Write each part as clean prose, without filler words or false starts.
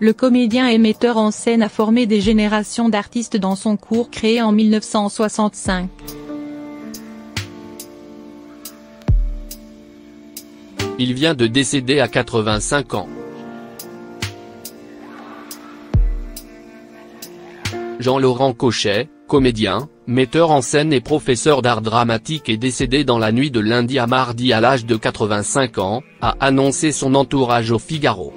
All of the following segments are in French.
le comédien et metteur en scène a formé des générations d'artistes dans son cours créé en 1965. Il vient de décéder à 85 ans. Jean-Laurent Cochet, comédien, metteur en scène et professeur d'art dramatique est décédé dans la nuit de lundi à mardi à l'âge de 85 ans, a annoncé son entourage au Figaro.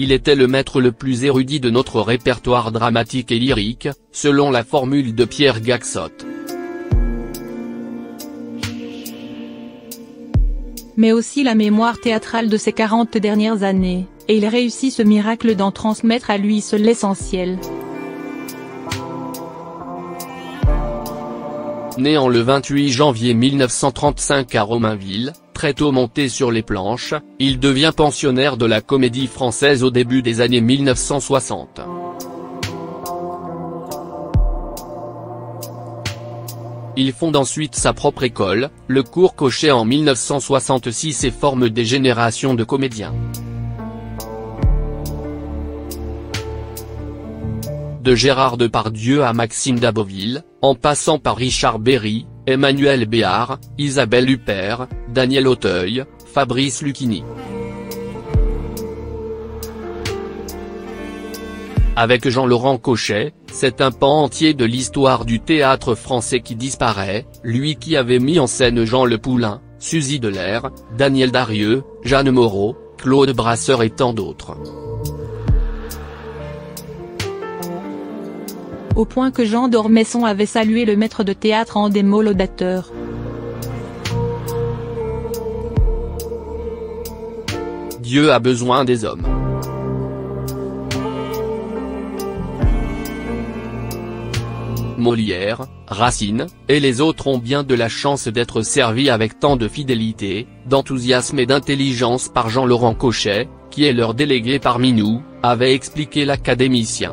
Il était le maître le plus érudit de notre répertoire dramatique et lyrique, selon la formule de Pierre Gaxotte. Mais aussi la mémoire théâtrale de ces 40 dernières années, et il réussit ce miracle d'en transmettre à lui seul l'essentiel. Né le 28 janvier 1935 à Romainville, très tôt monté sur les planches, il devient pensionnaire de la Comédie française au début des années 1960. Il fonde ensuite sa propre école, le Cours Cochet en 1966 et forme des générations de comédiens. De Gérard Depardieu à Maxime d'Aboville, en passant par Richard Berry, Emmanuel Béard, Isabelle Huppert, Daniel Auteuil, Fabrice Lucchini. Avec Jean-Laurent Cochet, c'est un pan entier de l'histoire du théâtre français qui disparaît, lui qui avait mis en scène Jean Le Poulain, Suzy Delaire, Daniel Darieux, Jeanne Moreau, Claude Brasseur et tant d'autres. Au point que Jean d'Ormesson avait salué le maître de théâtre en des mots laudateurs. Dieu a besoin des hommes. Molière, Racine, et les autres ont bien de la chance d'être servis avec tant de fidélité, d'enthousiasme et d'intelligence par Jean-Laurent Cochet, qui est leur délégué parmi nous, avait expliqué l'académicien.